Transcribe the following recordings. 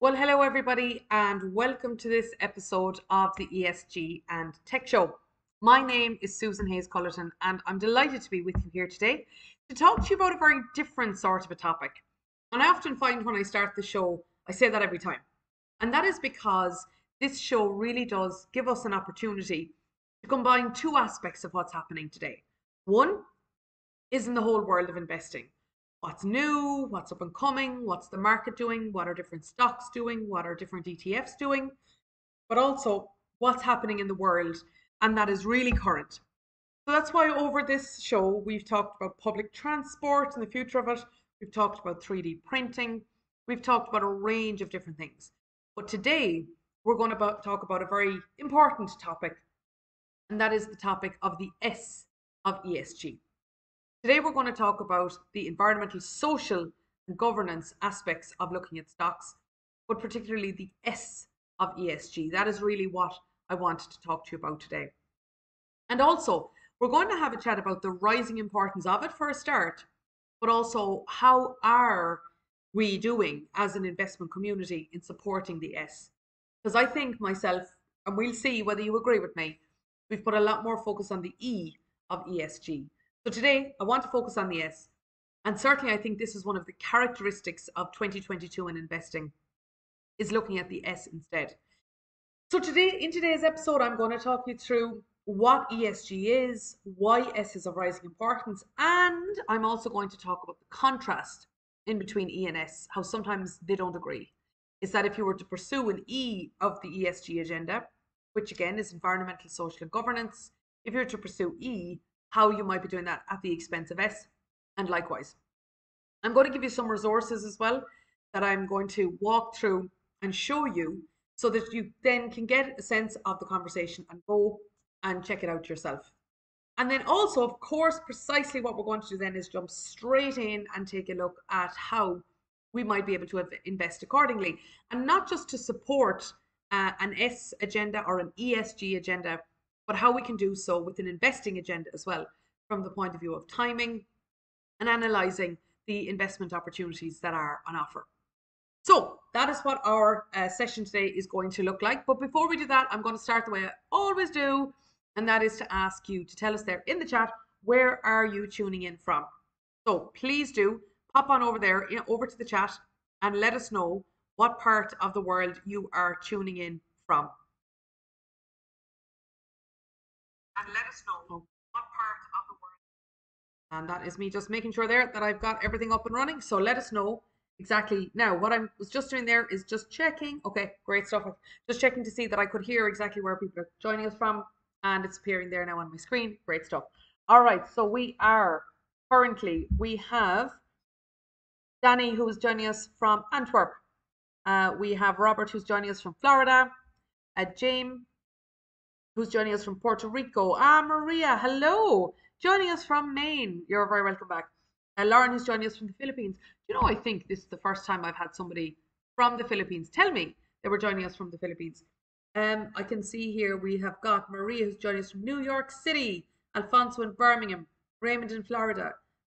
Well, hello everybody and welcome to this episode of the ESG and Tech Show. My name is Susan Hayes Cullerton and I'm delighted to be with you here today to talk to you about a very different sort of a topic. And I often find when I start the show, I say that every time. And that is because this show really does give us an opportunity to combine two aspects of what's happening today. One is in the whole world of investing. What's new, what's up and coming, what's the market doing, what are different stocks doing, what are different ETFs doing, but also what's happening in the world, and that is really current. So that's why over this show, we've talked about public transport and the future of it, we've talked about 3D printing, we've talked about a range of different things. But today, we're going to talk about a very important topic, and that is the topic of the S of ESG. Today we're going to talk about the environmental, social and governance aspects of looking at stocks, but particularly the S of ESG. That is really what I wanted to talk to you about today. And also, we're going to have a chat about the rising importance of it for a start, but also how are we doing as an investment community in supporting the S? Because I think myself, and we'll see whether you agree with me, we've put a lot more focus on the E of ESG. So today, I want to focus on the S, and certainly I think this is one of the characteristics of 2022 in investing, is looking at the S instead. So today, in today's episode, I'm going to talk you through what ESG is, why S is of rising importance, and I'm also going to talk about the contrast in between E and S, how sometimes they don't agree. Is that if you were to pursue an E of the ESG agenda, which again is environmental, social and governance, if you were to pursue E, how you might be doing that at the expense of S, and likewise. I'm going to give you some resources as well that I'm going to walk through and show you so that you then can get a sense of the conversation and go and check it out yourself. And then also, of course, precisely what we're going to do then is jump straight in and take a look at how we might be able to invest accordingly, and not just to support an S agenda or an ESG agenda, but how we can do so with an investing agenda as well, from the point of view of timing and analysing the investment opportunities that are on offer. So that is what our session today is going to look like. But before we do that, I'm going to start the way I always do, and that is to ask you to tell us there in the chat, where are you tuning in from? So please do pop on over there, over to the chat, and let us know what part of the world you are tuning in from. And let us know what part of the world. And that is me just making sure there that I've got everything up and running. So let us know exactly now. What I was just doing there is just checking. Okay, great stuff. Just checking to see that I could hear exactly where people are joining us from. And it's appearing there now on my screen. Great stuff. All right, so we are currently, we have Danny, who is joining us from Antwerp. We have Robert, who's joining us from Florida. James, who's joining us from Puerto Rico. Maria, hello, joining us from Maine. You're very welcome back. Lauren, who's joining us from the Philippines. You know, I think this is the first time I've had somebody from the Philippines tell me they were joining us from the Philippines. I can see here we have got Maria, who's joining us from New York City, Alfonso in Birmingham, Raymond in Florida,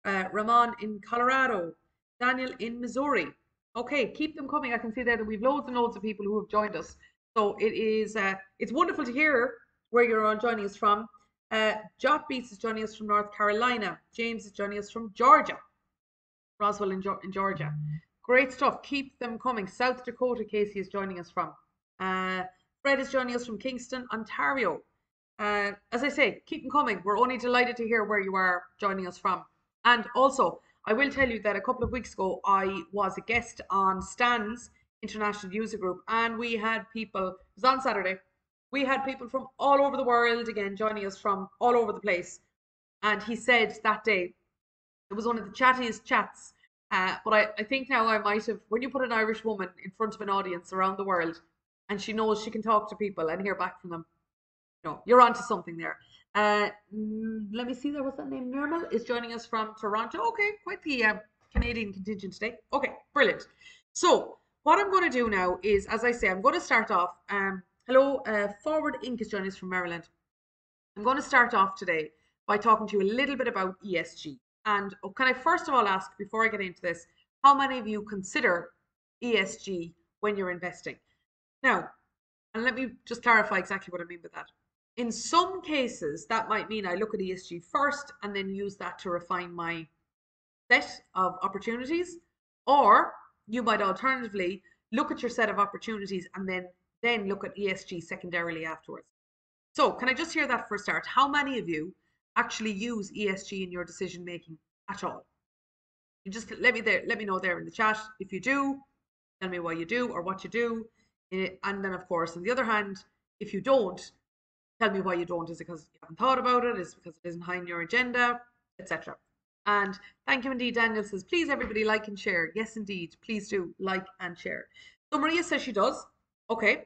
Rahman in Colorado, Daniel in Missouri. Okay, keep them coming. I can see there that we've loads and loads of people who have joined us. So it is, it's wonderful to hear where you're all joining us from. Jot Beats is joining us from North Carolina. James is joining us from Georgia. Roswell in Georgia. Great stuff. Keep them coming. South Dakota, Casey is joining us from. Fred is joining us from Kingston, Ontario. As I say, keep them coming. We're only delighted to hear where you are joining us from. And also, I will tell you that a couple of weeks ago, I was a guest on Stan's International User Group, and we had people, it was on Saturday, we had people from all over the world again joining us from all over the place. And he said that day, it was one of the chattiest chats, but I think now I might have, when you put an Irish woman in front of an audience around the world, and she knows she can talk to people and hear back from them, no, you're onto something there. Let me see there, what's that name? Nirmal is joining us from Toronto. Okay, quite the Canadian contingent today. Okay, brilliant. So what I'm going to do now is, as I say, I'm going to start off. Hello, Forward Inc. is joining us from Maryland. I'm going to start off today by talking to you a little bit about ESG. And can I first of all ask, before I get into this, how many of you consider ESG when you're investing? Now, and let me just clarify exactly what I mean by that. In some cases, that might mean I look at ESG first and then use that to refine my set of opportunities. Or you might alternatively look at your set of opportunities and then look at ESG secondarily afterwards. So can I just hear that for a start? How many of you actually use ESG in your decision making at all? You just let me know there in the chat if you do. Tell me why you do or what you do. And then, of course, on the other hand, if you don't, tell me why you don't. Is it because you haven't thought about it? Is it because it isn't high on your agenda, etc.? And thank you indeed. Daniel says, please everybody like and share. Yes, indeed. Please do like and share. So Maria says she does. Okay.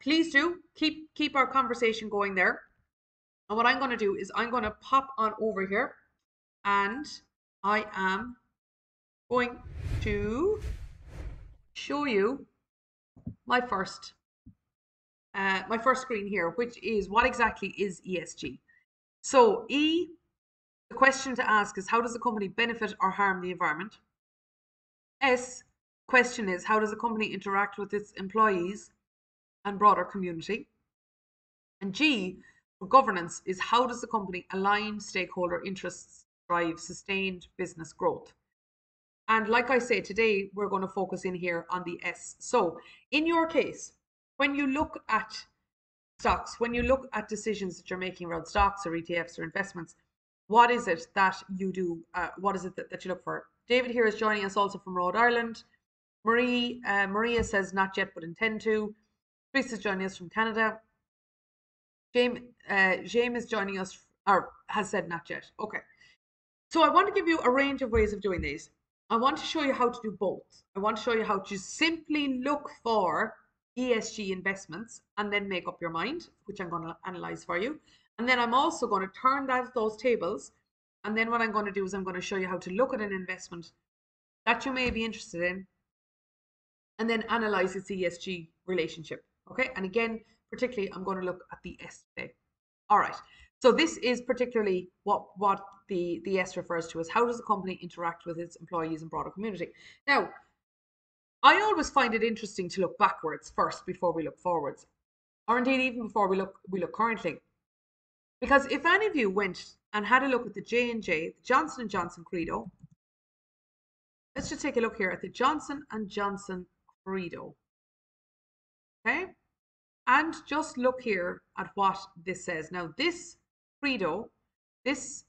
Please do keep our conversation going there. And what I'm going to do is I'm going to pop on over here, and I am going to show you my first screen here, which is what exactly is ESG. So E, the question to ask is, how does a company benefit or harm the environment? S, question is, how does a company interact with its employees and broader community? And G, for governance, is how does the company align stakeholder interests to drive sustained business growth? And like I say, today we're going to focus in here on the S. So in your case, when you look at stocks, when you look at decisions that you're making around stocks or ETFs or investments, what is it that you do? What is it that you look for? David here is joining us also from Rhode Island. Maria says not yet, but intend to. Chris is joining us from Canada. James is joining us, or has said not yet. Okay. So I want to give you a range of ways of doing these. I want to show you how to do both. I want to show you how to simply look for ESG investments and then make up your mind, which I'm going to analyze for you. And then I'm also going to turn those tables. And then what I'm going to do is I'm going to show you how to look at an investment that you may be interested in and then analyze its ESG relationship. Okay. And again, particularly, I'm going to look at the S today. All right. So this is particularly what the S refers to as how does a company interact with its employees and broader community. Now, I always find it interesting to look backwards first before we look forwards, or indeed even before we look currently. Because if any of you went and had a look at the J&J, the Johnson & Johnson Credo, let's just take a look here at the Johnson & Johnson Credo. Okay? And just look here at what this says. Now, this credo, this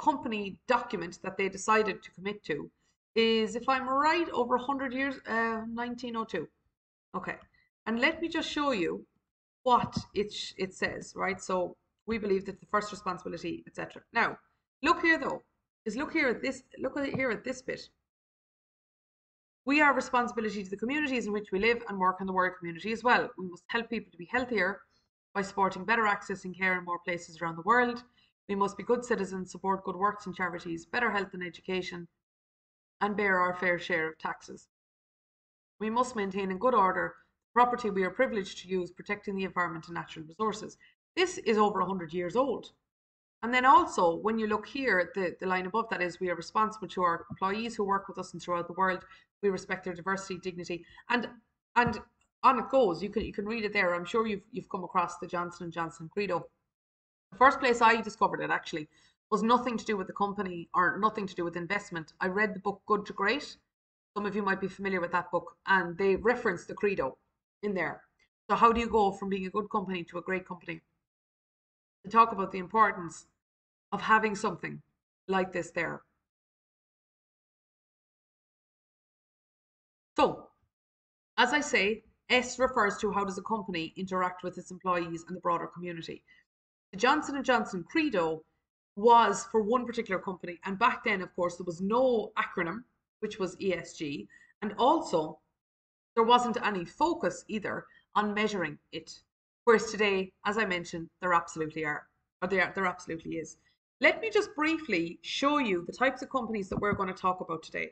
company document that they decided to commit to is, if I'm right, over 100 years, 1902. Okay, and let me just show you what it says, right? So we believe that the first responsibility, etc. Now, look here though, look here at this bit. We are responsibility to the communities in which we live and work in the world community as well. We must help people to be healthier by supporting better access and care in more places around the world. We must be good citizens, support good works and charities, better health and education, and bear our fair share of taxes. We must maintain in good order the property we are privileged to use, protecting the environment and natural resources. This is over 100 years old. And then also, when you look here, the line above that is, we are responsible to our employees who work with us and throughout the world. We respect their diversity, dignity, and on it goes. You can read it there. I'm sure you've come across the Johnson & Johnson credo. The first place I discovered it actually was nothing to do with the company or nothing to do with investment. I read the book Good to Great. Some of you might be familiar with that book, and they reference the credo in there. So how do you go from being a good company to a great company? They talk about the importance of having something like this there. So, as I say, S refers to how does a company interact with its employees and the broader community. The Johnson & Johnson credo was for one particular company, and back then, of course, there was no acronym, which was ESG, and also there wasn't any focus either on measuring it. Whereas today, as I mentioned, there absolutely are, or there absolutely is. Let me just briefly show you the types of companies that we're going to talk about today.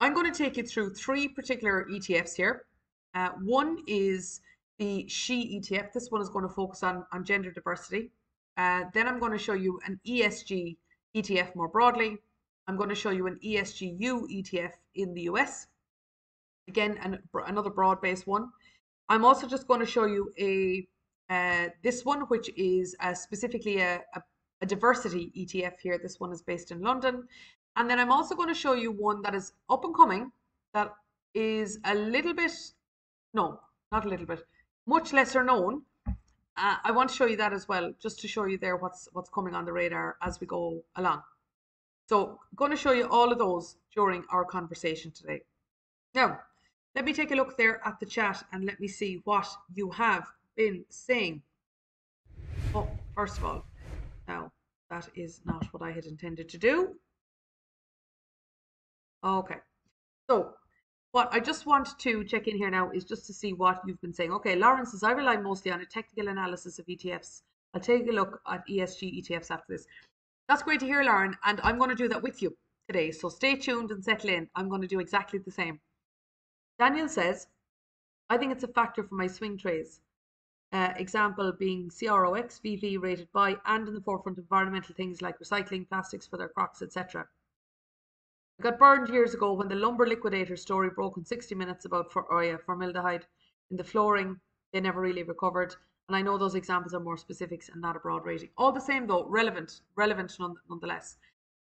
I'm going to take you through three particular ETFs here. One is the SHE ETF. This one is going to focus on gender diversity. Then I'm going to show you an ESG ETF more broadly. I'm going to show you an ESGU ETF in the US. Again, another broad-based one. I'm also just going to show you this one, which is specifically a diversity ETF here. This one is based in London. And then I'm also going to show you one that is up and coming, that is a little bit, no, not a little bit, much lesser known. I want to show you that as well, just to show you there what's coming on the radar as we go along. So I'm going to show you all of those during our conversation today. Now, let me take a look there at the chat and let me see what you have been saying. Oh, first of all, now that is not what I had intended to do. Okay, so what I just want to check in here now is just to see what you've been saying. Okay, Lauren says, I rely mostly on a technical analysis of ETFs. I'll take a look at ESG ETFs after this. That's great to hear, Lauren, and I'm going to do that with you today. So stay tuned and settle in. I'm going to do exactly the same. Daniel says, I think it's a factor for my swing trades. Example being CROX, VV rated buy, and in the forefront environmental things like recycling plastics for their crops, etc. I got burned years ago when the lumber liquidator story broke in 60 Minutes about formaldehyde in the flooring. They never really recovered. And I know those examples are more specifics and not a broad rating. All the same though, relevant nonetheless.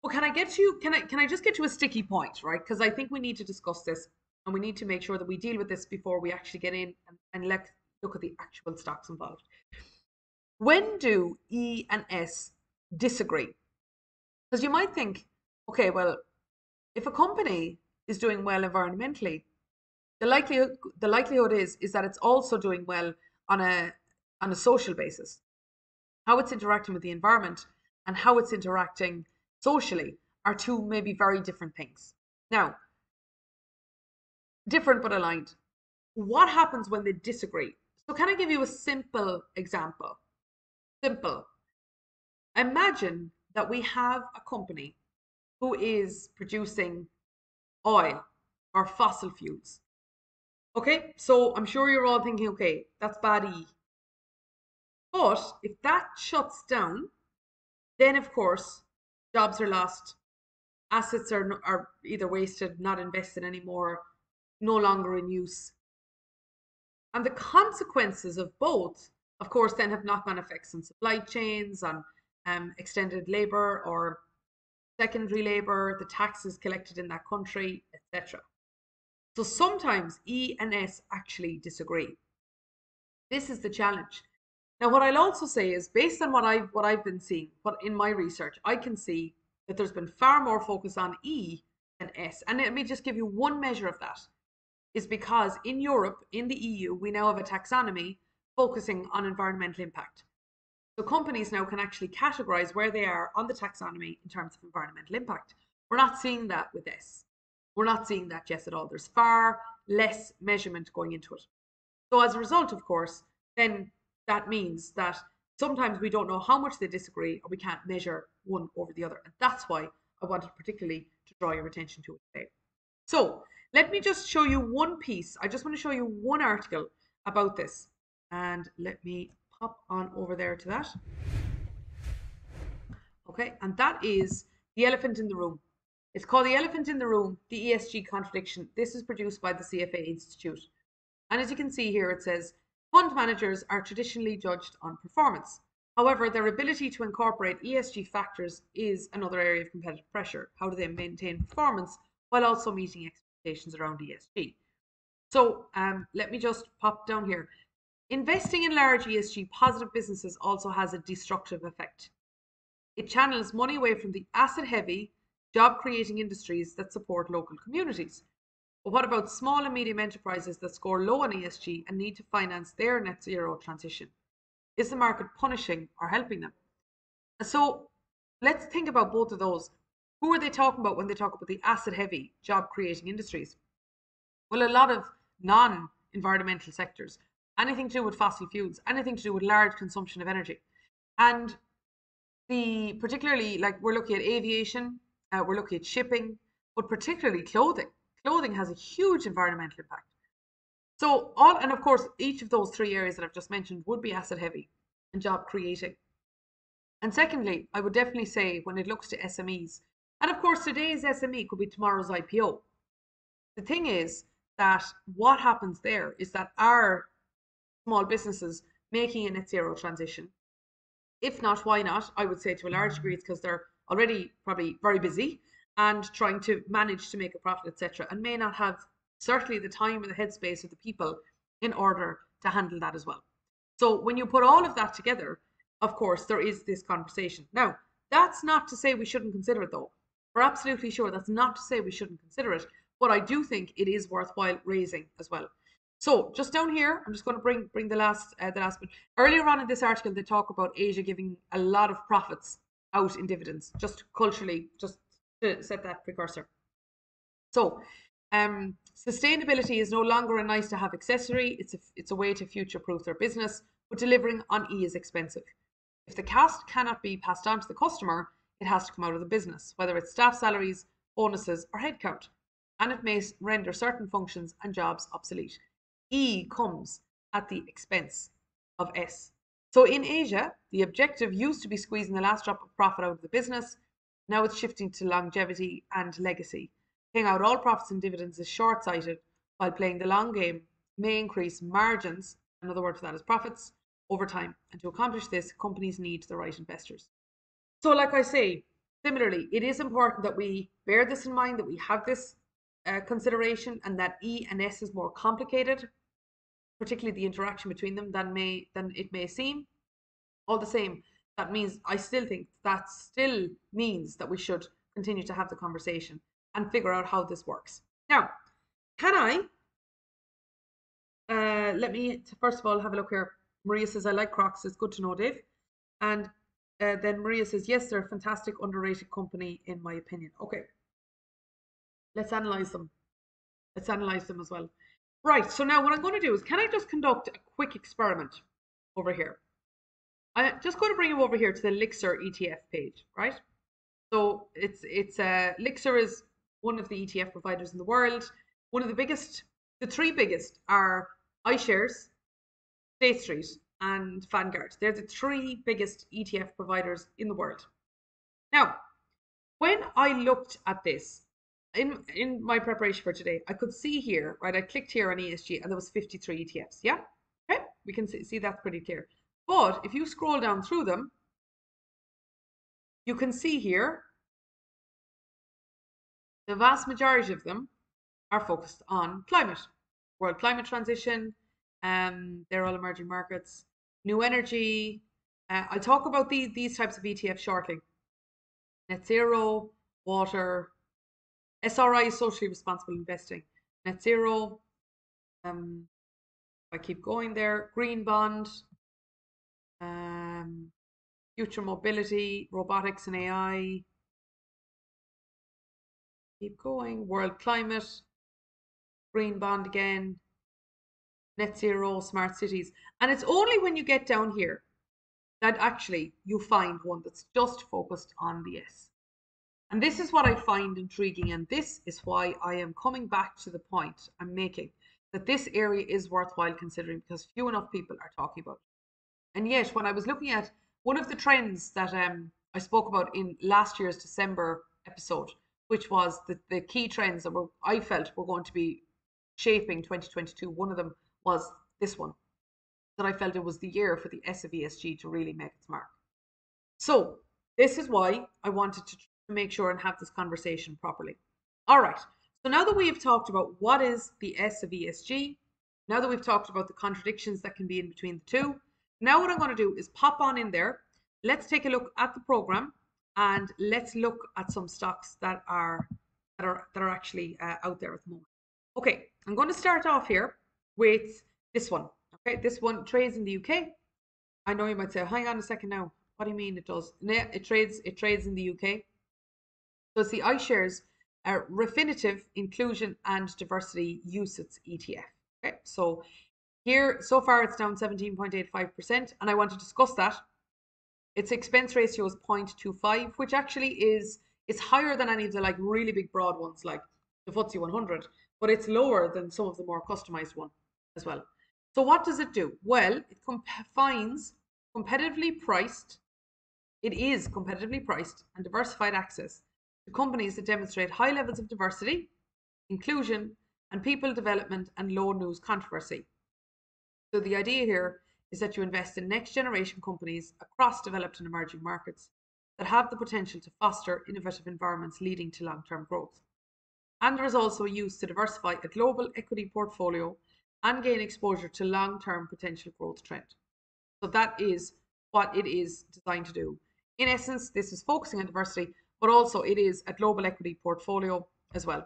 Well, can I just get to a sticky point, right? Because I think we need to discuss this. And we need to make sure that we deal with this before we actually get in and let's look at the actual stocks involved. When do E and S disagree? Because you might think, okay, well, if a company is doing well environmentally, the likelihood is that it's also doing well on a social basis. How it's interacting with the environment and how it's interacting socially are two maybe very different things. Now, different but aligned. What happens when they disagree? So can I give you a simple example? Simple. Imagine that we have a company who is producing oil or fossil fuels. Okay, so I'm sure you're all thinking, okay, that's bad E. But if that shuts down, then of course, jobs are lost, assets are either wasted, not invested anymore, no longer in use. And the consequences of both, of course, then have knock-on effects on supply chains, on extended labor or secondary labor, the taxes collected in that country, etc. So sometimes E and S actually disagree. This is the challenge. Now, what I'll also say is, based on what I've been seeing, but in my research, I can see that there's been far more focus on E than S. And let me just give you one measure of that. Is because in Europe, in the EU, we now have a taxonomy focusing on environmental impact. So companies now can actually categorize where they are on the taxonomy in terms of environmental impact. We're not seeing that with S. We're not seeing that yes at all. There's far less measurement going into it. So as a result, of course, then that means that sometimes we don't know how much they disagree or we can't measure one over the other. And that's why I wanted particularly to draw your attention to it today. So let me just show you one piece. I just want to show you one article about this. And let me pop on over there to that. Okay, and that is the elephant in the room. It's called the elephant in the room, the ESG contradiction. This is produced by the CFA Institute. And as you can see here, it says fund managers are traditionally judged on performance. However, their ability to incorporate ESG factors is another area of competitive pressure. How do they maintain performance while also meeting expectations around ESG? So let me just pop down here. Investing in large ESG positive businesses also has a destructive effect. It channels money away from the asset-heavy, job-creating industries that support local communities. But what about small and medium enterprises that score low on ESG and need to finance their net zero transition? Is the market punishing or helping them? So let's think about both of those. Who are they talking about when they talk about the asset-heavy, job-creating industries? Well, a lot of non-environmental sectors, anything to do with fossil fuels, anything to do with large consumption of energy. And particularly, like, we're looking at aviation, we're looking at shipping, but particularly clothing. Clothing has a huge environmental impact. So and of course, each of those three areas that I've just mentioned would be asset heavy and job creating. And secondly, I would definitely say when it looks to SMEs, and of course, today's SME could be tomorrow's IPO. The thing is that what happens there is that our small businesses making a net zero transition, if not, why not? I would say to a large degree, it's because they're already probably very busy and trying to manage to make a profit, etc., and may not have certainly the time or the headspace of the people in order to handle that as well. So when you put all of that together, of course, there is this conversation. Now, that's not to say we shouldn't consider it, though. We're absolutely sure that's not to say we shouldn't consider it, but I do think it is worthwhile raising as well. So just down here, I'm just going to bring the last bit. Earlier on in this article, they talk about Asia giving a lot of profits out in dividends, just culturally, just to set that precursor. So sustainability is no longer a nice to have accessory. It's a way to future proof their business, but delivering on E is expensive. If the cost cannot be passed on to the customer, it has to come out of the business, whether it's staff salaries, bonuses, or headcount, and it may render certain functions and jobs obsolete. E comes at the expense of S. So in Asia, the objective used to be squeezing the last drop of profit out of the business. Now it's shifting to longevity and legacy. Paying out all profits and dividends is short-sighted, while playing the long game may increase margins, another word for that is profits, over time. And to accomplish this, companies need the right investors. So like I say, similarly, it is important that we bear this in mind, that we have this consideration, and that E and S is more complicated, particularly the interaction between them, than it may seem. All the same, that means I still think that still means that we should continue to have the conversation and figure out how this works. Now, can I, let me first of all have a look here. Maria says, I like Crocs, it's good to know, Dave. And then Maria says, yes, they're a fantastic underrated company in my opinion. Okay, let's analyze them. Let's analyze them as well. Right, so now what I'm going to do is, can I just conduct a quick experiment over here? I'm just going to bring you over here to the Lyxor ETF page, right? So Lyxor is one of the ETF providers in the world. One of the biggest, the three biggest are iShares, State Street, and Vanguard. They're the three biggest ETF providers in the world. Now, when I looked at this, in my preparation for today, I could see here, right, I clicked here on ESG and there was 53 ETFs. Yeah, okay, we can see that's pretty clear. But if you scroll down through them, you can see here, the vast majority of them are focused on climate, world climate transition, they're all emerging markets, new energy. I'll talk about these types of ETF shortly. Net zero, water, SRI is socially responsible investing. Net zero. If I keep going there, green bond, future mobility, robotics and AI. Keep going. World climate, green bond again, net zero, smart cities. And it's only when you get down here that actually you find one that's just focused on the S. And this is what I find intriguing, and this is why I am coming back to the point I'm making, that this area is worthwhile considering because few enough people are talking about it. And yet, when I was looking at one of the trends that I spoke about in last year's December episode, which was the key trends that I felt were going to be shaping 2022. One of them was this one, that I felt it was the year for the S of ESG to really make its mark. So this is why I wanted to make sure and have this conversation properly. All right. So now that we have talked about what is the S of ESG, now that we've talked about the contradictions that can be in between the two, now what I'm going to do is pop on in there. Let's take a look at the program and let's look at some stocks that are actually out there at the moment. Okay, I'm going to start off here with this one. Okay, this one trades in the UK. I know you might say, hang on a second now. What do you mean it does? Yeah, it trades in the UK. So it's the iShares Refinitiv Inclusion and Diversity UCITS ETF. Okay, so here so far it's down 17.85%, and I want to discuss that. Its expense ratio is 0.25, which actually is higher than any of the like really big broad ones like the FTSE 100, but it's lower than some of the more customized one as well. So what does it do? Well, it combines competitively priced and diversified access to companies that demonstrate high levels of diversity, inclusion, and people development and low news controversy. So the idea here is that you invest in next generation companies across developed and emerging markets that have the potential to foster innovative environments leading to long-term growth. And there is also a use to diversify a global equity portfolio and gain exposure to long-term potential growth trend. So that is what it is designed to do. In essence, this is focusing on diversity, but also it is a global equity portfolio as well.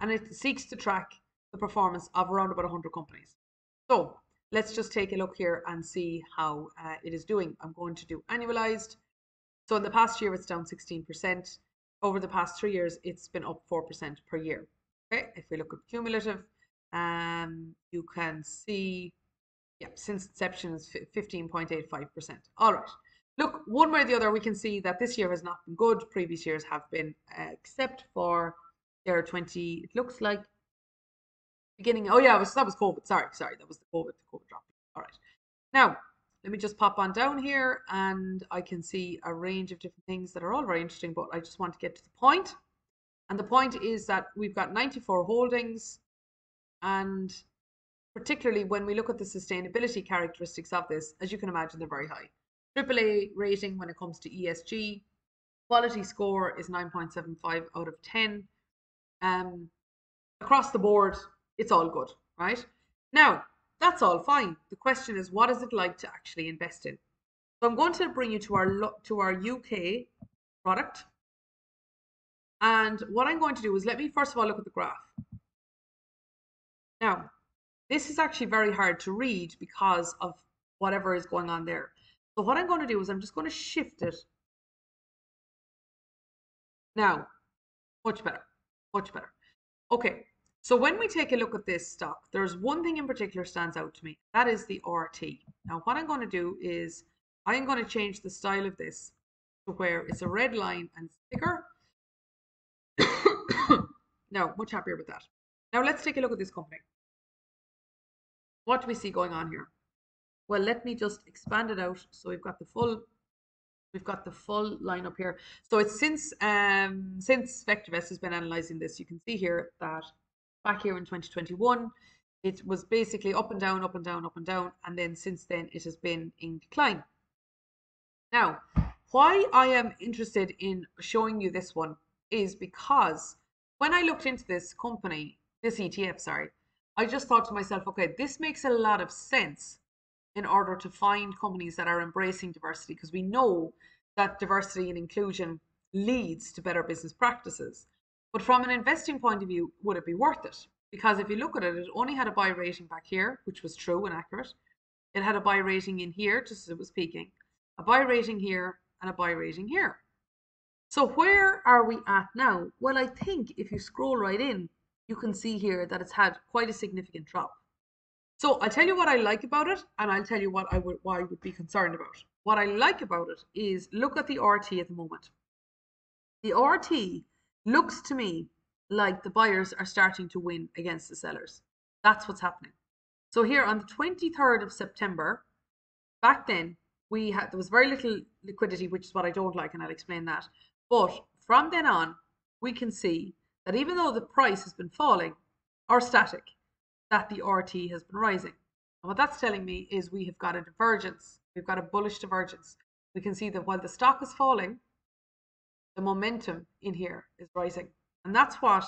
And it seeks to track the performance of around about 100 companies. So let's just take a look here and see how it is doing. I'm going to do annualized. So in the past year, it's down 16%. Over the past 3 years, it's been up 4% per year. Okay, if we look at cumulative, you can see, yeah, since inception is 15.85%. All right. Look, one way or the other, we can see that this year has not been good. Previous years have been, except for there are 20, it looks like beginning. Oh yeah, that was COVID. Sorry. That was the COVID drop. All right. Now, let me just pop on down here and I can see a range of different things that are all very interesting, but I just want to get to the point. And the point is that we've got 94 holdings, and particularly when we look at the sustainability characteristics of this, as you can imagine, they're very high. AAA rating when it comes to ESG. Quality score is 9.75 out of 10. Across the board, it's all good, right? Now, that's all fine. The question is, what is it like to actually invest in? So I'm going to bring you to our UK product. And what I'm going to do is, let me first of all look at the graph. Now, this is actually very hard to read because of whatever is going on there. So what I'm going to do is I'm just going to shift it. Now, much better, much better. Okay, so when we take a look at this stock, there's one thing in particular stands out to me. That is the RT. Now, what I'm going to do is I'm going to change the style of this to where it's a red line and thicker. Now, much happier with that. Now, let's take a look at this company. What do we see going on here? Well, let me just expand it out so we've got the full lineup here. So it's since VectorVest has been analysing this, you can see here that back here in 2021, it was basically up and down, up and down, up and down, and then since then it has been in decline. Now, why I am interested in showing you this one is because when I looked into this company, this ETF, sorry, I just thought to myself, okay, this makes a lot of sense in order to find companies that are embracing diversity, because we know that diversity and inclusion leads to better business practices. But from an investing point of view, would it be worth it? Because if you look at it, it only had a buy rating back here, which was true and accurate. It had a buy rating in here, just as it was peaking, a buy rating here and a buy rating here. So where are we at now? Well, I think if you scroll right in, you can see here that it's had quite a significant drop. So I'll tell you what I like about it, and I'll tell you what I would be concerned about. What I like about it is, look at the RT at the moment. The RT looks to me like the buyers are starting to win against the sellers. That's what's happening. So here on the 23rd of September, back then, we had, there was very little liquidity, which is what I don't like, and I'll explain that. But from then on, we can see that even though the price has been falling or static, that the RT has been rising. And what that's telling me is we have got a divergence. We've got a bullish divergence. We can see that while the stock is falling, the momentum in here is rising. And that's what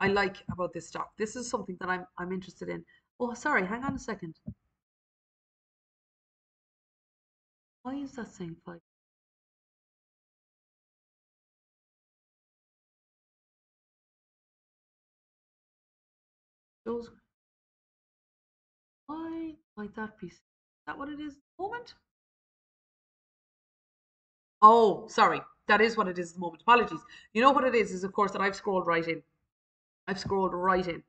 I like about this stock. This is something that I'm interested in. Oh, sorry, hang on a second. Why is that saying 5? Those, why might that be? Is that what it is at the moment? Oh, sorry, that is what it is at the moment. Apologies. You know what it is of course, that I've scrolled right in. I've scrolled right in.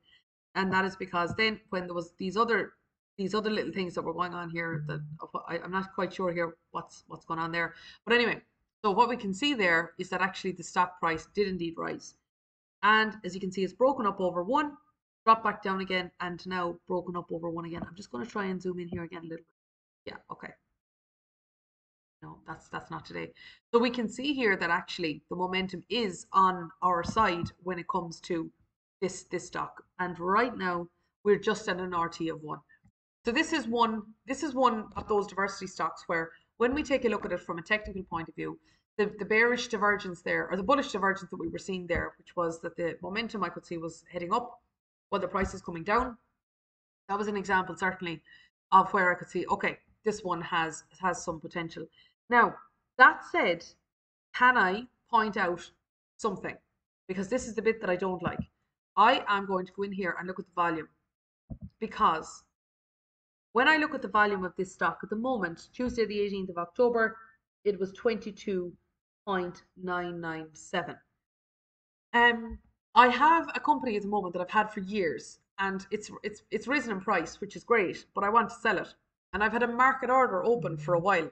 And that is because then when there was these other little things that were going on here, that I'm not quite sure here what's going on there. But anyway, so what we can see there is that actually the stock price did indeed rise. And as you can see, it's broken up over 1, dropped back down again, and now broken up over 1 again. I'm just going to try and zoom in here again a little bit. Yeah, okay. No, that's not today. So we can see here that actually the momentum is on our side when it comes to this stock. And right now we're just at an RT of 1. So this is one of those diversity stocks where when we take a look at it from a technical point of view, the bearish divergence there, or the bullish divergence that we were seeing there, which was that the momentum I could see was heading up while the price is coming down. That was an example certainly of where I could see, okay, this one has some potential. Now, that said, can I point out something? Because this is the bit that I don't like. I am going to go in here and look at the volume, because when I look at the volume of this stock at the moment, Tuesday the 18th of October, it was 22.997. I have a company at the moment that I've had for years, and it's risen in price, which is great, but I want to sell it. And I've had a market order open for a while.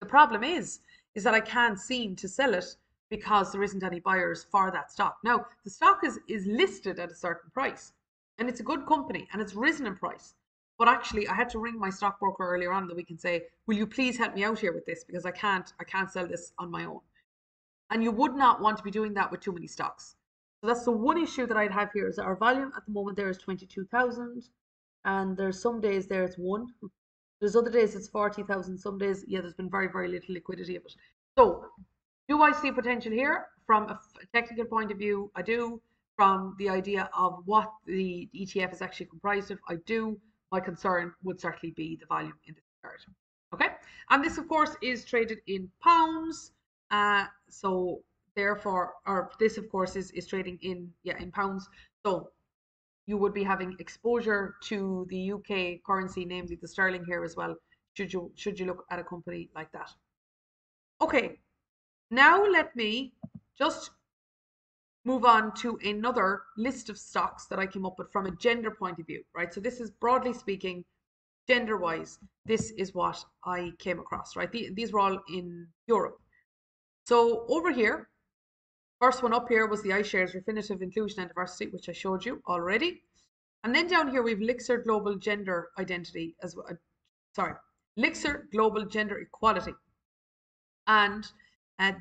The problem is that I can't seem to sell it because there isn't any buyers for that stock. Now, the stock is listed at a certain price, and it's a good company, and it's risen in price. But actually, I had to ring my stockbroker earlier on in the week and say, will you please help me out here with this? Because I can't sell this on my own. And you would not want to be doing that with too many stocks. So that's the one issue that I'd have here, is that our volume at the moment there is 22,000. And there's some days there it's 1. There's other days it's 40,000. Some days, yeah, there's been very, very little liquidity of it. So do I see potential here? From a technical point of view, I do. From the idea of what the ETF is actually comprised of, I do. My concern would certainly be the volume in this regard. Okay, and this of course is traded in pounds, so therefore, or this of course is trading in, yeah, in pounds, so you would be having exposure to the UK currency, namely the sterling here as well, should you look at a company like that. Okay, now let me just move on to another list of stocks that I came up with from a gender point of view, right? So this is, broadly speaking, gender-wise, this is what I came across, right? These were all in Europe. So over here, first one up here was the iShares Refinitiv Inclusion and Diversity, which I showed you already. And then down here, we have Lyxor Global Gender Identity as well. Sorry, Lyxor Global Gender Equality. And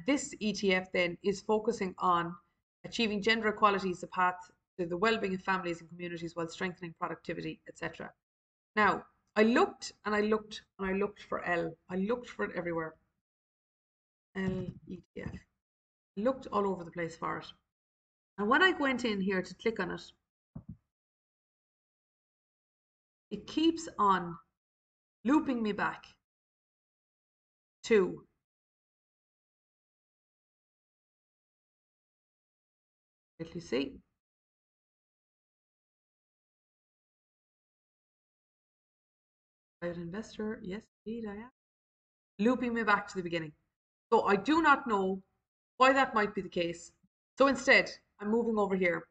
this ETF then is focusing on achieving gender equality is the path to the well-being of families and communities while strengthening productivity, etc. Now, I looked for L. I looked for it everywhere. L ETF. I looked all over the place for it. And when I went in here to click on it, it keeps on looping me back to let me see. Private investor, yes, indeed I am. Looping me back to the beginning. So I do not know why that might be the case. So instead, I'm moving over here,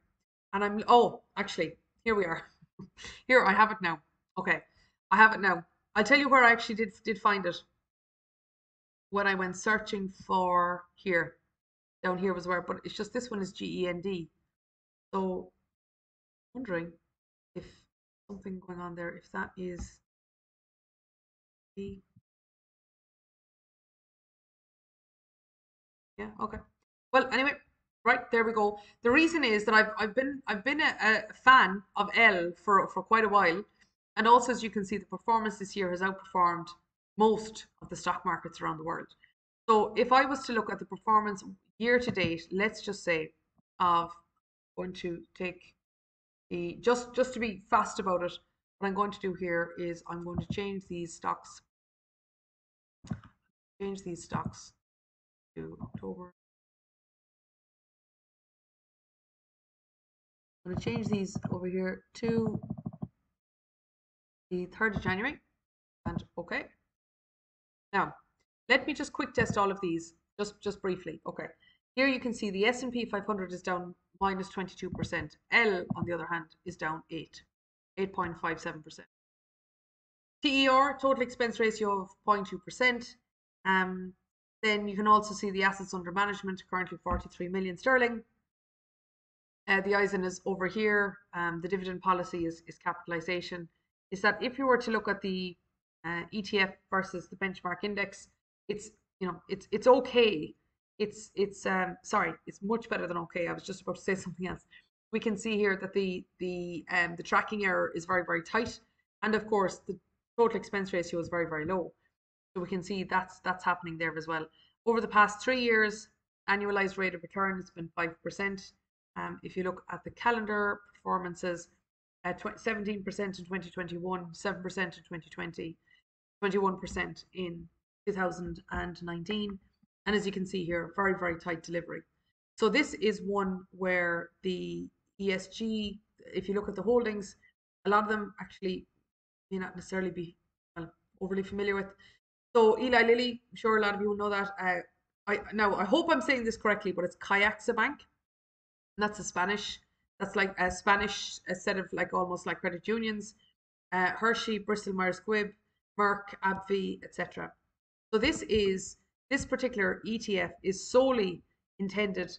and I'm, oh, actually, here we are. Here, I have it now. Okay, I have it now. I'll tell you where I actually did find it. When I went searching for here. Down here was where, but it's just this one is GEND. So I'm wondering if something going on there, if that is the Yeah, okay. Well, anyway, right, there we go. The reason is that I've been a fan of L for quite a while, and also, as you can see, the performance this year has outperformed most of the stock markets around the world. So if I was to look at the performance year to date, let's just say, of going to take the just to be fast about it, what I'm going to do here is I'm going to change these stocks. Change these stocks to October. I'm going to change these over here to the 3rd of January. And okay. Now, let me just quick test all of these, just briefly. Okay. Here you can see the S&P 500 is down minus 22%. L, on the other hand, is down 8.57%. TER, total expense ratio of 0.2%. Then you can also see the assets under management, currently 43 million sterling. The ISIN is over here. The dividend policy is capitalization. Is that if you were to look at the ETF versus the benchmark index, it's, you know, it's okay. It's much better than okay. I was just about to say something else. We can see here that the tracking error is very, very tight, and of course the total expense ratio is very, very low. So we can see that's happening there as well. Over the past 3 years, annualized rate of return has been 5%. If you look at the calendar performances, 17% in 2021, 7% in 2020, 21% in 2019. And as you can see here, very, very tight delivery. So this is one where the ESG, if you look at the holdings, a lot of them actually may not necessarily be overly familiar with. So Eli Lilly, I'm sure a lot of you will know that. I hope I'm saying this correctly, but it's CaixaBank. That's a Spanish. That's like a Spanish set of like almost like credit unions. Hershey, Bristol-Myers Squibb, Merck, AbbVie, etc. So this particular ETF is solely intended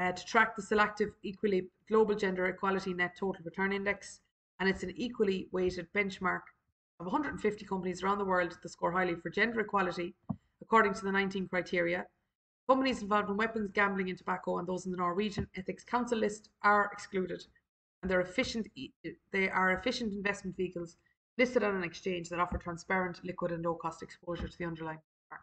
to track the selective equally global gender equality net total return index, and it's an equally weighted benchmark of 150 companies around the world that score highly for gender equality according to the 19 criteria. Companies involved in weapons, gambling and tobacco and those in the Norwegian Ethics Council list are excluded, and they are efficient investment vehicles listed on an exchange that offer transparent, liquid and low-cost exposure to the underlying benchmark.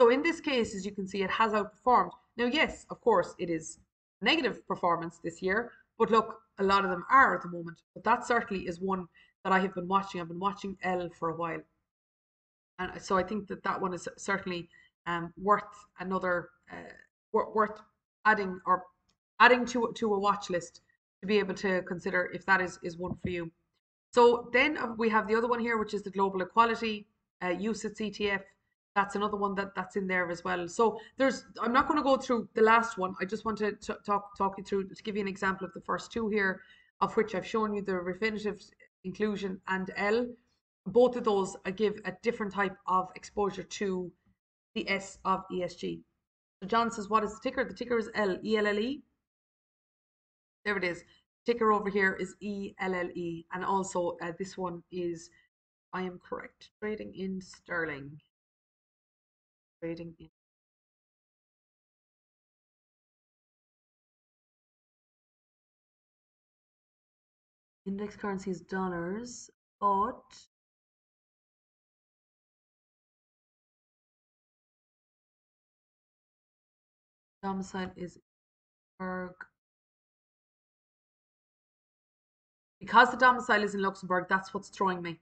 So in this case, as you can see, it has outperformed. Now, yes, of course, it is negative performance this year, but look, a lot of them are at the moment. But that certainly is one that I have been watching. I've been watching L for a while. And so I think that one is certainly worth another, worth adding or adding to a watch list to be able to consider if that is one for you. So then we have the other one here, which is the Global Equality UCITS ETF. That's another one that's in there as well. So I'm not going to go through the last one. I just want to talk you through, to give you an example of the first two here, of which I've shown you the Refinitiv inclusion and L. Both of those give a different type of exposure to the S of ESG. So John says, what is the ticker? The ticker is L, E-L-L-E. There it is. Ticker over here is E-L-L-E. And also this one is, I am correct, trading in sterling. Trading in. Index currency is dollars, but domicile is Luxembourg. Because the domicile is in Luxembourg, that's what's throwing me.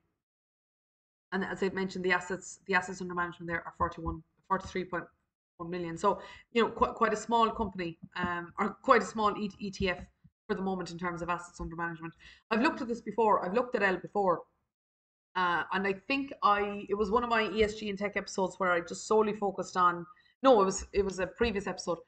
And as I mentioned, the assets under management there are 43.1 million. So, you know, quite a small company, or quite a small ETF for the moment in terms of assets under management. I've looked at this before. I've looked at L before. And I think it was one of my ESG and tech episodes where I just solely focused on, no, it was a previous episode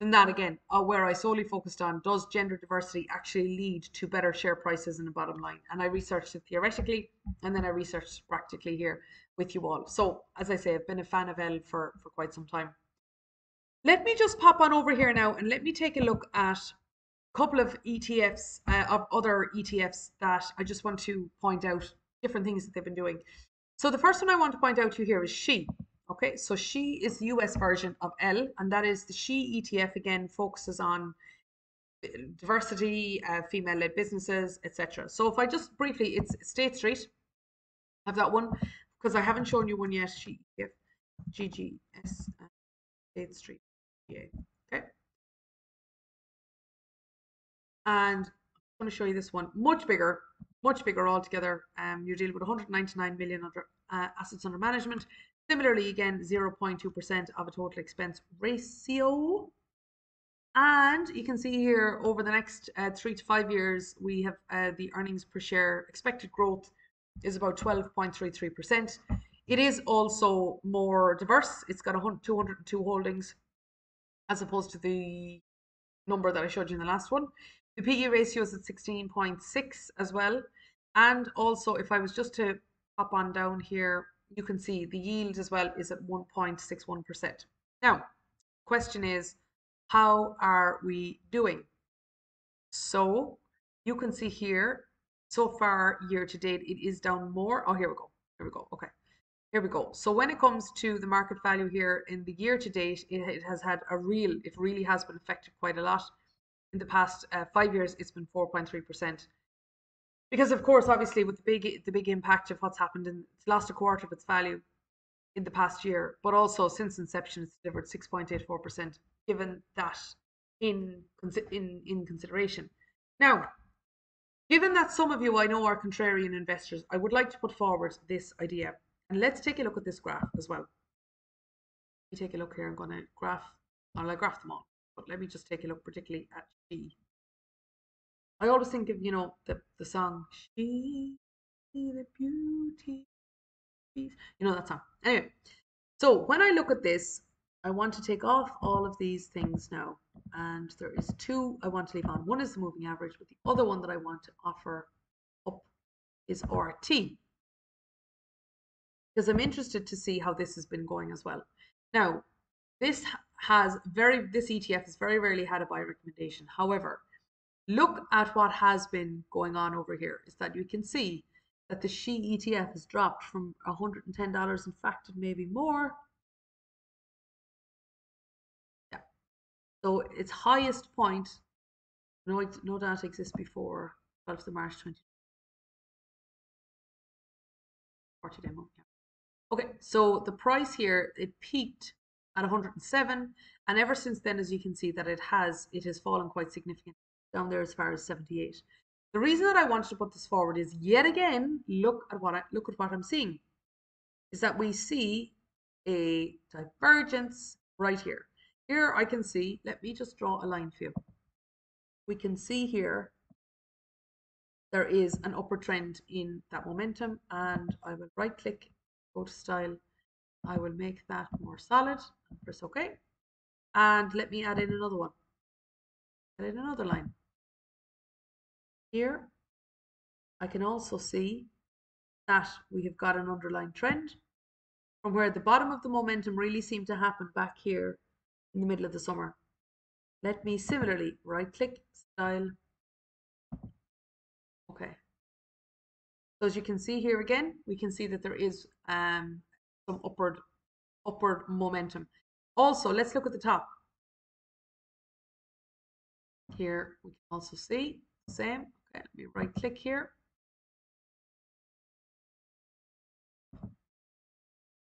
than that again, where I solely focused on, does gender diversity actually lead to better share prices in the bottom line? And I researched it theoretically, and then I researched practically here with you all. So as I say, I've been a fan of L for quite some time. Let me just pop on over here now and let me take a look at a couple of ETFs, of other ETFs that I just want to point out different things that they've been doing. So the first one I want to point out to you here is SHE. Okay, so SHE is the US version of L, and that is the SHE ETF again focuses on diversity, female-led businesses, etc. So if I just briefly, it's State Street. I have that one because I haven't shown you one yet. SHE ETF, GGS, State Street. Yeah. Okay. And I'm going to show you this one, much bigger altogether. You're dealing with 199 million under assets under management. Similarly, again, 0.2% of a total expense ratio. And you can see here over the next 3 to 5 years, we have the earnings per share expected growth is about 12.33%. It is also more diverse. It's got 202 holdings as opposed to the number that I showed you in the last one. The PE ratio is at 16.6 as well. And also, if I was just to pop on down here, you can see the yield as well is at 1.61%. Now, question is, how are we doing? So you can see here, so far year to date, it is down more. Oh, here we go. Here we go. Okay. Here we go. So when it comes to the market value here in the year to date, it has had a real, it really has been affected quite a lot. In the past 5 years, it's been 4.3%. Because of course, obviously, with the big impact of what's happened, and it's lost a quarter of its value in the past year, but also since inception, it's delivered 6.84%. Given that in consideration. Now, given that some of you I know are contrarian investors, I would like to put forward this idea, and let's take a look at this graph as well. Let me take a look here. I'm going to graph. Well, I graph them all, but let me just take a look particularly at SHE. I always think of, you know, the song "She the Beauty," you know that song. Anyway, so when I look at this, I want to take off all of these things now, and there is two I want to leave on. One is the moving average, but the other one that I want to offer up is RT, because I'm interested to see how this has been going as well. Now, this ETF has very rarely had a buy recommendation. However, look at what has been going on over here is that you can see that the SHE ETF has dropped from $110, in fact, maybe more. So its highest point, no data exists before 12th of March 2040 demo. Yeah. Okay, so the price here, it peaked at 107, and ever since then, as you can see, that it has fallen quite significantly down there as far as 78. The reason that I wanted to put this forward is yet again, look at what I'm seeing, is that we see a divergence right here. Here I can see, let me just draw a line for you. We can see here, there is an upward trend in that momentum, and I will right click, go to style. I will make that more solid, press OK. And let me add in another one, add in another line. Here, I can also see that we have got an underlying trend from where the bottom of the momentum really seemed to happen back here in the middle of the summer. Let me similarly right click, style. Okay, so as you can see here again, we can see that there is some upward momentum. Also, let's look at the top here. We can also see the same. Okay, let me right click here.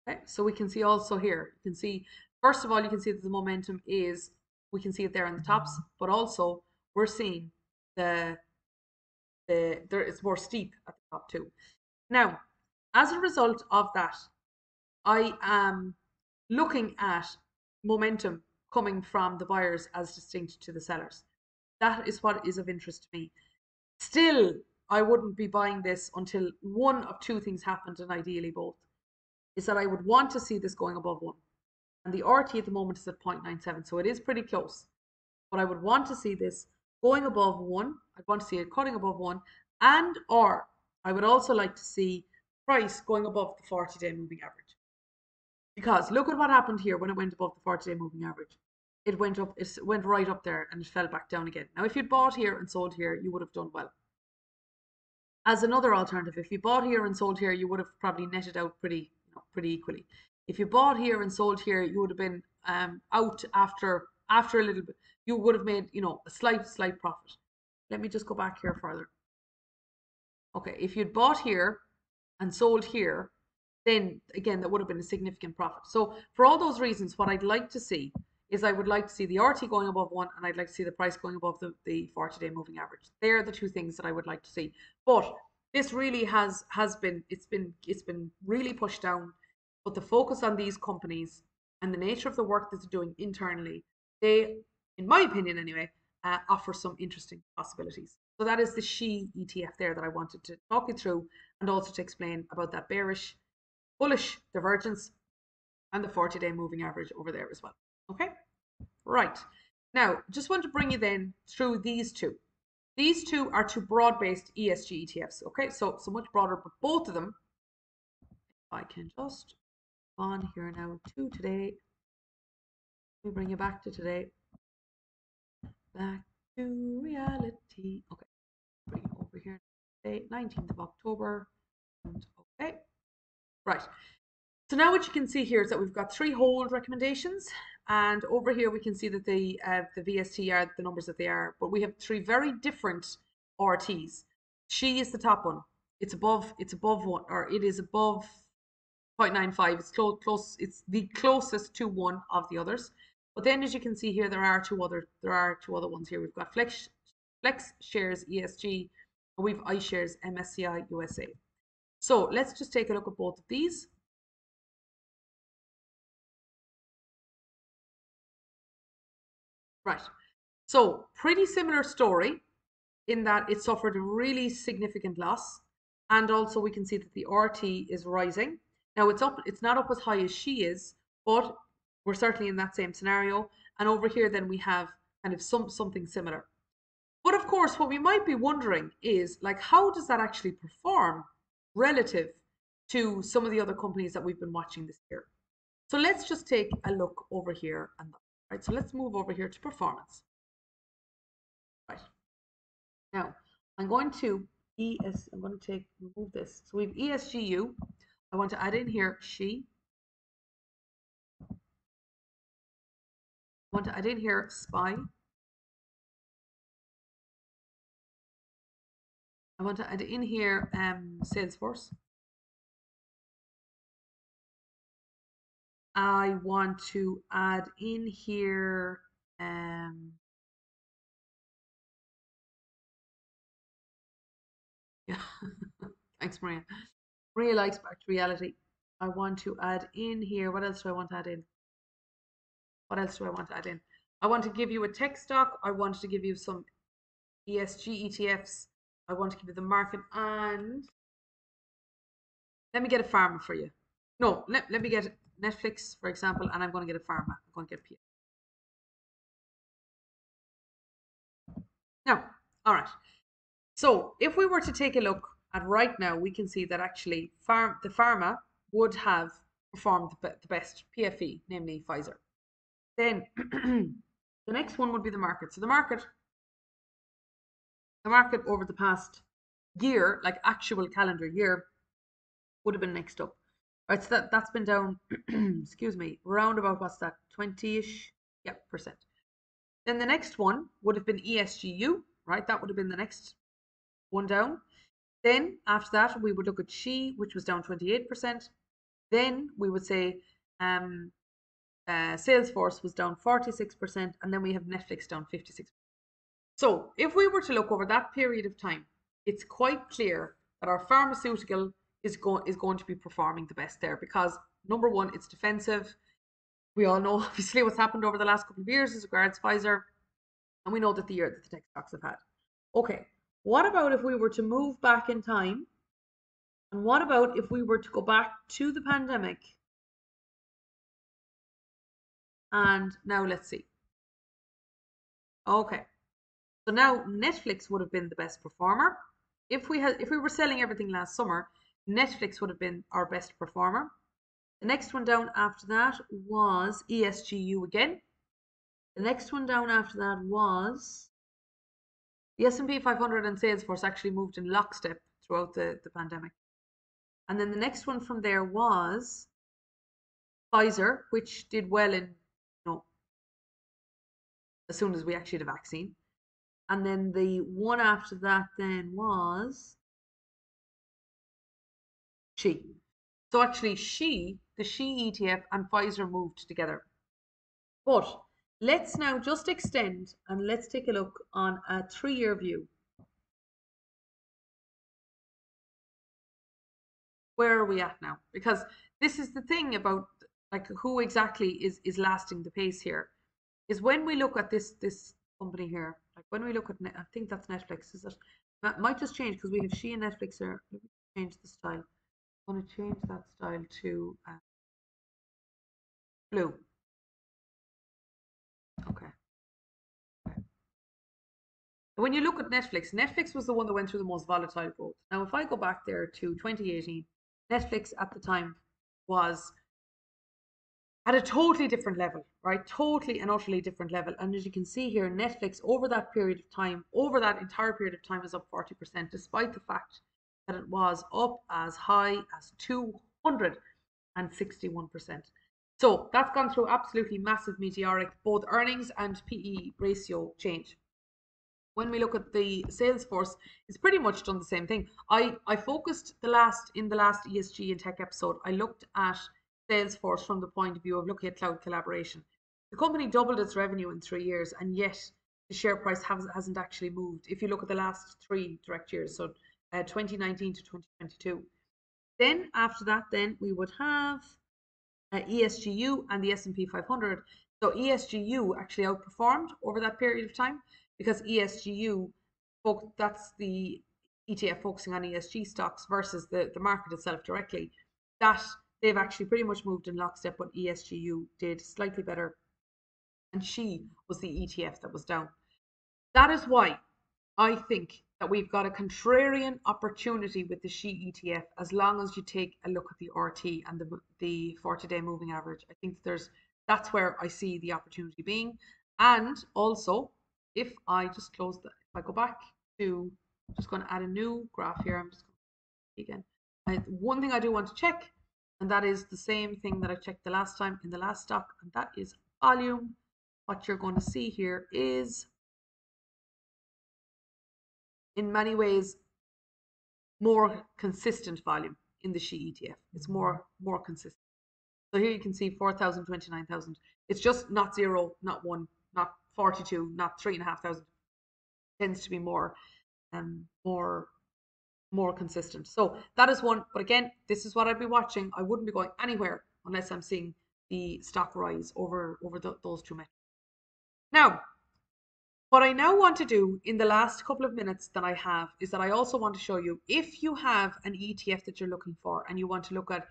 Okay, so we can see also here, you can see, first of all, you can see that the momentum is, we can see it there in the tops, but also we're seeing there is more steep at the top too. Now, as a result of that, I am looking at momentum coming from the buyers as distinct to the sellers. That is what is of interest to me. Still, I wouldn't be buying this until one of two things happened, and ideally both, is that I would want to see this going above one. And the RT at the moment is at 0.97, so it is pretty close. But I would want to see this going above 1. I'd want to see it cutting above 1. And or I would also like to see price going above the 40-day moving average. Because look at what happened here when it went above the 40-day moving average. It went right up there and it fell back down again. Now, if you'd bought here and sold here, you would have done well. As another alternative, if you bought here and sold here, you would have probably netted out pretty equally. If you bought here and sold here, you would have been out after a little bit. You would have made, you know, a slight profit. Let me just go back here further. Okay, if you'd bought here and sold here, then again, that would have been a significant profit. So for all those reasons, what I'd like to see is I would like to see the RT going above 1, and I'd like to see the price going above the 40-day moving average. They're the two things that I would like to see. But this really has been really pushed down. But the focus on these companies and the nature of the work that they're doing internally, they, in my opinion anyway, offer some interesting possibilities. So that is the SHE ETF there that I wanted to talk you through, and also to explain about that bearish, bullish divergence and the 40-day moving average over there as well. Okay, right. Now, just want to bring you then through these two. These two are two broad-based ESG ETFs. Okay, so much broader, but both of them, if I can just go on here now to today. Let me bring you back to today. Back to reality. Okay, bring you over here today, 19th of October. And okay, right. So now what you can see here is that we've got three hold recommendations, and over here we can see that the VST are the numbers that they are, but we have three very different RTs. SHE is the top one. It's above one, or it is above 0.95. It's close. It's the closest to one of the others. But then, as you can see here, there are two other ones here. We've got Flex Shares ESG, and we've iShares MSCI USA. So let's just take a look at both of these. Right, so pretty similar story in that it suffered a really significant loss, and also we can see that the RT is rising. Now it's up, it's not up as high as SHE is, but we're certainly in that same scenario. And over here then we have kind of something similar. But of course, what we might be wondering is, like, how does that actually perform relative to some of the other companies that we've been watching this year? So let's just take a look over here and look. Right, so let's move over here to performance. Right. Now I'm going to remove this. So we've ESGU. I want to add in here SHE. I want to add in here SPY. I want to add in here Salesforce. I want to add in here yeah. Thanks, Maria likes back to reality. I want to add in here, what else do I want to add in? I want to give you a tech stock, I want to give you some ESG ETFs, I want to give you the market, and let me get a pharma for you. No, let me get Netflix, for example, and I'm going to get a pharma. I'm going to get PF. Now, all right. So if we were to take a look at right now, we can see that actually the pharma would have performed the best, PFE, namely Pfizer. Then the next one would be the market. So the market over the past year, like actual calendar year, would have been next up. Right, so that's been down, excuse me, round about, what's that, 20-ish? Yeah, %. Then the next one would have been ESGU, right? That would have been the next one down. Then after that, we would look at SHE, which was down 28%. Then we would say Salesforce was down 46%, and then we have Netflix down 56%. So if we were to look over that period of time, it's quite clear that our pharmaceutical is going to be performing the best there, because number one, it's defensive. We all know obviously what's happened over the last couple of years as regards Pfizer, and we know that the year that the tech stocks have had. Okay, what about if we were to move back in time, and what about if we were to go back to the pandemic? And now let's see. Okay, so now Netflix would have been the best performer. If we were selling everything last summer, Netflix would have been our best performer. The next one down after that was ESGU again. The next one down after that was the S&P 500 and Salesforce actually moved in lockstep throughout the pandemic. And then the next one from there was Pfizer, which did well in, you know, as soon as we actually had a vaccine. And then the one after that then was SHE. So actually SHE, the SHE ETF and Pfizer moved together. But let's now just extend and let's take a look on a 3-year view. Where are we at now? Because this is the thing about like who exactly is lasting the pace here, is when we look at this company here, like when we look at, I think that's Netflix, is it? That might just change because we have SHE and Netflix here. Let me change the style. I'm going to change that style to blue. Okay. When you look at Netflix, Netflix was the one that went through the most volatile growth. Now, if I go back there to 2018, Netflix at the time was at a totally different level, right? Totally and utterly different level. And as you can see here, Netflix over that period of time, over that entire period of time, is up 40%, despite the fact that it was up as high as 261%. So that's gone through absolutely massive meteoric, both earnings and PE ratio change. When we look at the Salesforce, it's pretty much done the same thing. I focused in the last ESG and tech episode, I looked at Salesforce from the point of view of looking at cloud collaboration. The company doubled its revenue in 3 years, and yet the share price hasn't actually moved. If you look at the last 3 direct years, so 2019 to 2022. Then after that, then we would have ESGU and the S&P 500. So ESGU actually outperformed over that period of time, because ESGU, that's the ETF focusing on ESG stocks versus the market itself directly, that they've actually pretty much moved in lockstep, but ESGU did slightly better. And SHE was the ETF that was down. That is why I think that we've got a contrarian opportunity with the SHE ETF, as long as you take a look at the RT and the 40-day moving average. I think that's where I see the opportunity being. And also, if I just close that, if I go back to, I'm just going to add a new graph here. I'm just going to again. One thing I do want to check, and that is the same thing that I checked the last time in the last stock, and that is volume. What you're going to see here is, in many ways, more consistent volume in the SHE ETF. It's more consistent. So here you can see 4,000, 29,000. It's just not 0, not 1, not 42, not 3,500. Tends to be more consistent. So that is one. But again, this is what I'd be watching. I wouldn't be going anywhere unless I'm seeing the stock rise over those 2 metrics. Now, what I now want to do in the last couple of minutes that I have is that I also want to show you, if you have an ETF that you're looking for and you want to look at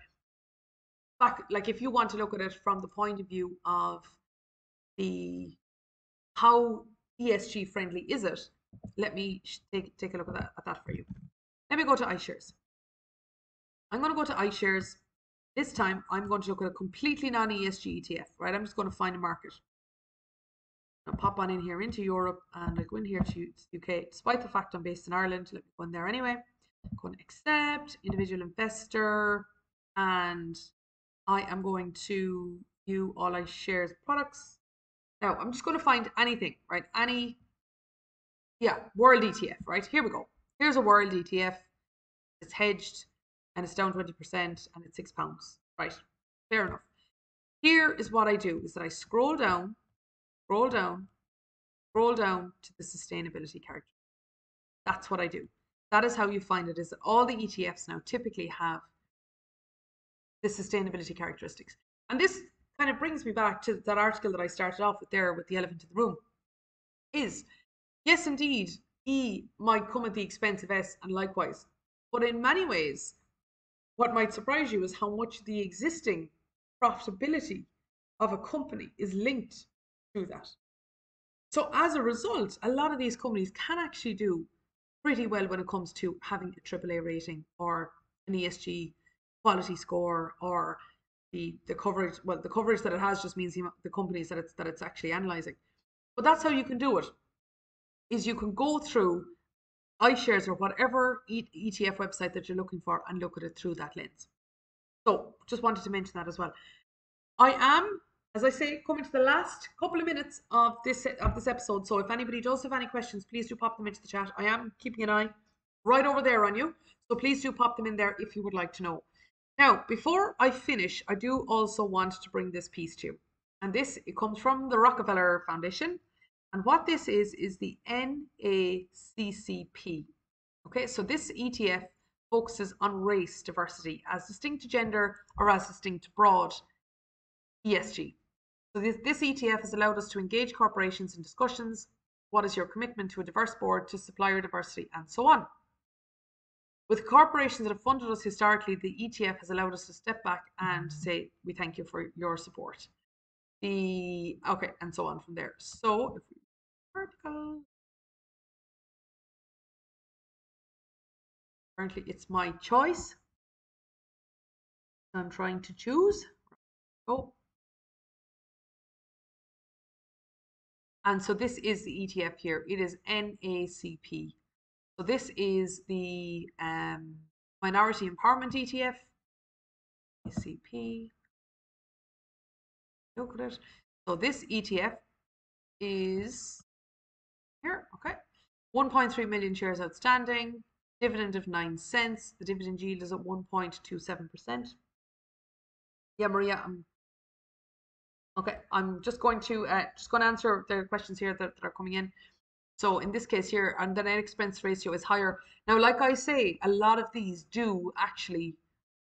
back, like if you want to look at it from the point of view of the how ESG friendly is it, let me take a look at that for you. Let me go to iShares. I'm going to go to iShares. This time I'm going to look at a completely non-ESG ETF, right? I'm just going to find a market. I'll pop on in here into Europe, and I go in here to UK, despite the fact I'm based in Ireland. Let me go in there anyway. I'm going to accept individual investor, and I am going to view all iShares products. Now I'm just going to find anything, right? World ETF, right? Here we go. Here's a world ETF. It's hedged and it's down 20% and it's £6, right? Fair enough. Here is what I do, is that I scroll down. Scroll down to the sustainability character. That's what I do. That is how you find it, is that all the ETFs now typically have the sustainability characteristics. And this kind of brings me back to that article that I started off with there, with the elephant in the room, is yes, indeed, E might come at the expense of S and likewise. But in many ways, what might surprise you is how much the existing profitability of a company is linked do that. So as a result, a lot of these companies can actually do pretty well when it comes to having a AAA rating or an ESG quality score, or the coverage. Well, the coverage that it has just means the companies that it's actually analyzing. But that's how you can do it, is you can go through iShares or whatever ETF website that you're looking for and look at it through that lens. So just wanted to mention that as well. I am, as I say, coming to the last couple of minutes of this episode. So if anybody does have any questions, please do pop them into the chat. I am keeping an eye right over there on you. So please do pop them in there if you would like to know. Now, before I finish, I do also want to bring this piece to you. And this, it comes from the Rockefeller Foundation. And what this is the NAACP. Okay, so this ETF focuses on race diversity as distinct to gender or as distinct to broad ESG. So this ETF has allowed us to engage corporations in discussions. What is your commitment to a diverse board, to supplier diversity, and so on? With corporations that have funded us historically, the ETF has allowed us to step back and say, we thank you for your support. Okay, and so on from there. So if we vertical, apparently it's my choice. I'm trying to choose. Oh. And so this is the ETF here. It is NAACP. So this is the Minority Empowerment ETF. NAACP. Look at it. So this ETF is here. Okay. 1.3 million shares outstanding. Dividend of 9 cents. The dividend yield is at 1.27%. Yeah, Maria. Okay, I'm just going to answer the questions here that are coming in. So in this case here, and the net expense ratio is higher. Now, like I say, a lot of these do actually,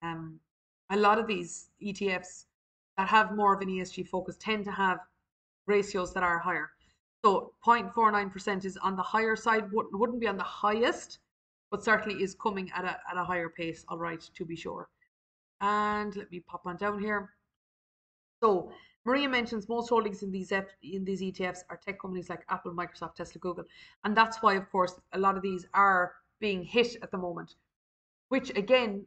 a lot of these ETFs that have more of an ESG focus tend to have ratios that are higher. So 0.49% is on the higher side, wouldn't be on the highest, but certainly is coming at a higher pace, all right, to be sure. And let me pop on down here. So Maria mentions most holdings in these ETFs are tech companies like Apple, Microsoft, Tesla, Google. And that's why, of course, a lot of these are being hit at the moment, which again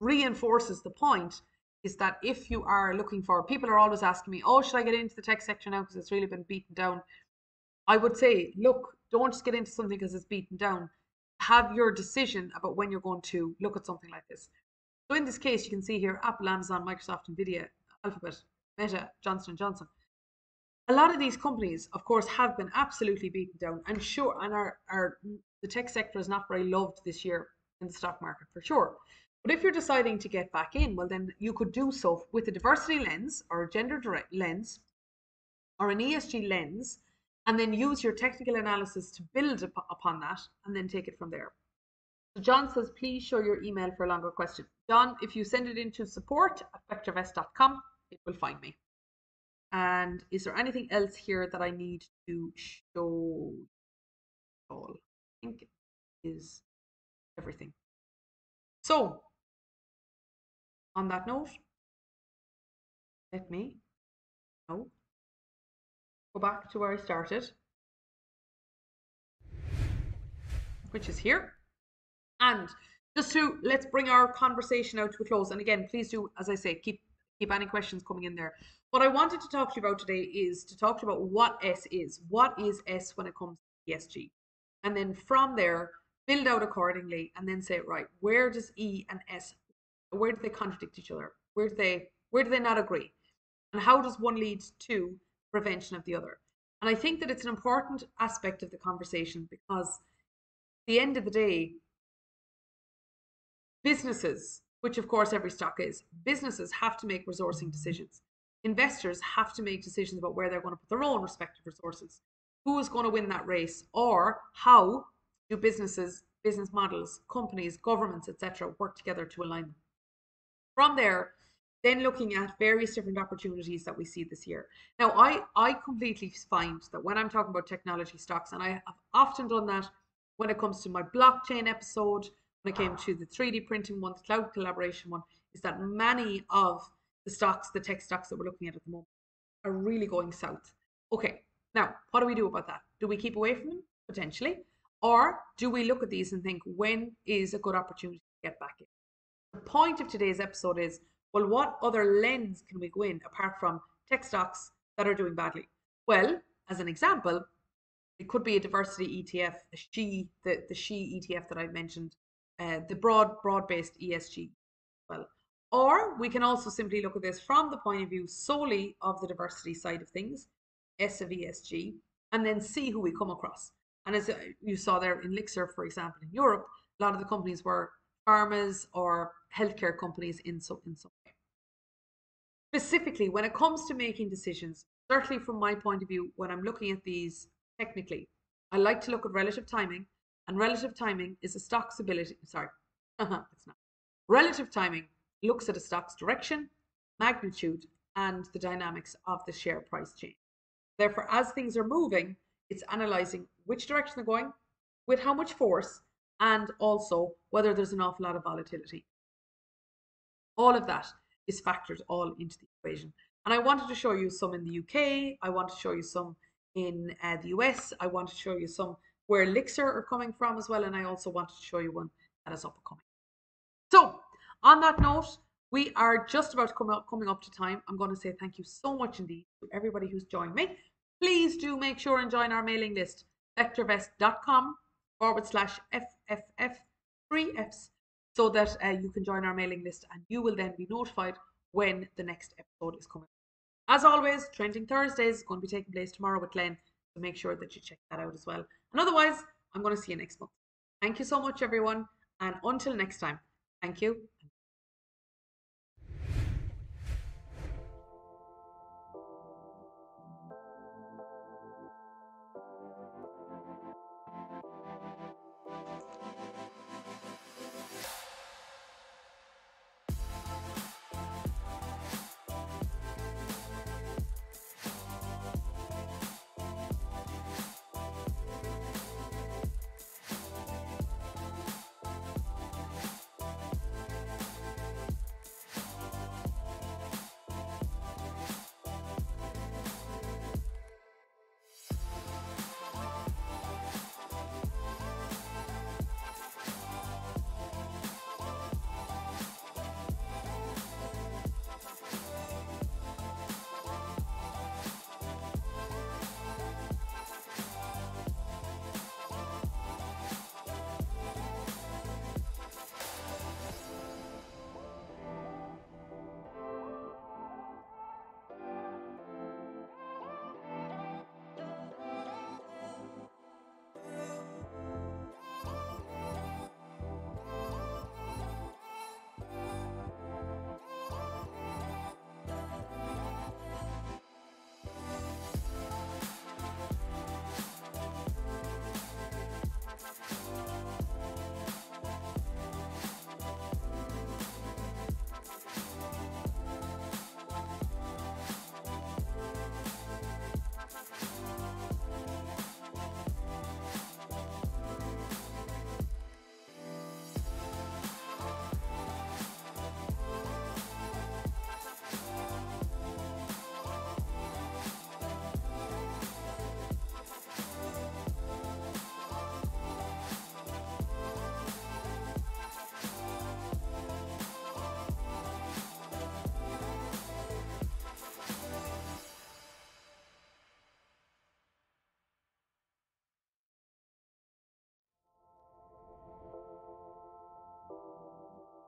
reinforces the point is that if you are looking for, people are always asking me, oh, should I get into the tech sector now because it's really been beaten down? I would say, look, don't just get into something because it's beaten down. Have your decision about when you're going to look at something like this. So in this case, you can see here, Apple, Amazon, Microsoft, Nvidia, Alphabet, Meta, Johnson & Johnson. A lot of these companies, of course, have been absolutely beaten down, and sure, and the tech sector is not very loved this year in the stock market for sure. But if you're deciding to get back in, well, then you could do so with a diversity lens or a gender direct lens or an ESG lens, and then use your technical analysis to build upon that and then take it from there. So John says, please show your email for a longer question. John, if you send it into support@vectorvest.com, it will find me. And is there anything else here that I need to show all? I think it is everything. So on that note, let me go back to where I started, which is here. And just to, let's bring our conversation out to a close. And again, please do, as I say, keep any questions coming in there. What I wanted to talk to you about today is to talk to you about what S is. What is S when it comes to ESG? And then from there, build out accordingly and then say, right, where does E and S, where do they contradict each other? Where do they not agree? And how does one lead to prevention of the other? And I think that it's an important aspect of the conversation, because at the end of the day, businesses, which of course every stock is, businesses have to make resourcing decisions. Investors have to make decisions about where they're going to put their own respective resources. Who is going to win that race, or how do businesses, business models, companies, governments, etc. work together to align them? From there, then looking at various different opportunities that we see this year. Now, I completely find that when I'm talking about technology stocks, and I have often done that when it comes to my blockchain episode, when it came to the 3D printing one, the cloud collaboration one, is that many of the stocks, the tech stocks that we're looking at the moment, are really going south. Okay, now, what do we do about that? Do we keep away from them, potentially? Or do we look at these and think, when is a good opportunity to get back in? The point of today's episode is, well, what other lens can we go in apart from tech stocks that are doing badly? Well, as an example, it could be a diversity ETF, a SHE, the SHE ETF that I mentioned, the broad-based ESG. Well, Or we can also simply look at this from the point of view solely of the diversity side of things, S of ESG, and then see who we come across. And as you saw there in Lyxor, for example, in Europe, a lot of the companies were pharmas or healthcare companies in some way. Specifically, when it comes to making decisions, certainly from my point of view, when I'm looking at these technically, I like to look at relative timing, and relative timing is a stock's ability, sorry, it's not. Relative timing looks at a stock's direction, magnitude, and the dynamics of the share price change. Therefore, as things are moving, it's analysing which direction they're going, with how much force, and also whether there's an awful lot of volatility. All of that is factored all into the equation. And I wanted to show you some in the UK, I want to show you some in the US, I want to show you some where Lyxor are coming from as well, and I also wanted to show you one that is up and coming. So, on that note, we are just about coming up to time. I'm going to say thank you so much indeed to everybody who's joined me. Please do make sure and join our mailing list, vectorvest.com/FFF3Fs, so that you can join our mailing list and you will then be notified when the next episode is coming. As always, Trending Thursdays is going to be taking place tomorrow with Glenn, so make sure that you check that out as well. And otherwise, I'm going to see you next month. Thank you so much, everyone, and until next time, thank you.